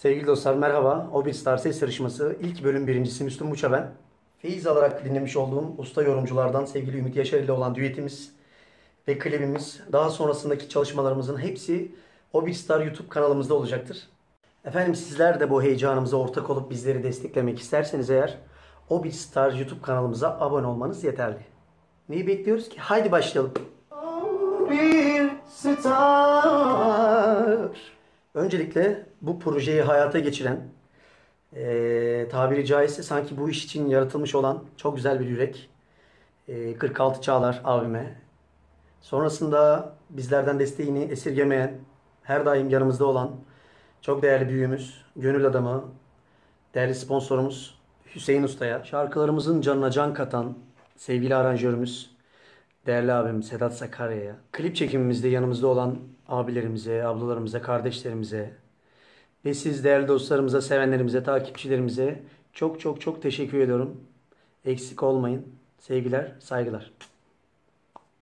Sevgili dostlar merhaba. Obistar ses yarışması ilk bölüm birincisi Müslüm Uçar ben. Feyiz alarak dinlemiş olduğum usta yorumculardan sevgili Ümit Yaşar ile olan düetimiz ve klibimiz, daha sonrasındaki çalışmalarımızın hepsi Obistar YouTube kanalımızda olacaktır. Efendim sizler de bu heyecanımıza ortak olup bizleri desteklemek isterseniz eğer Obistar YouTube kanalımıza abone olmanız yeterli. Neyi bekliyoruz ki? Haydi başlayalım. Obistar. Öncelikle bu projeyi hayata geçiren, tabiri caizse sanki bu iş için yaratılmış olan çok güzel bir yürek, 46 Çağlar abime, sonrasında bizlerden desteğini esirgemeyen, her daim yanımızda olan çok değerli büyüğümüz, gönül adamı, değerli sponsorumuz Hüseyin Usta'ya, şarkılarımızın canına can katan sevgili aranjörümüz, değerli abim Sedat Sakarya'ya, klip çekimimizde yanımızda olan abilerimize, ablalarımıza, kardeşlerimize ve siz değerli dostlarımıza, sevenlerimize, takipçilerimize çok çok çok teşekkür ediyorum. Eksik olmayın. Sevgiler, saygılar.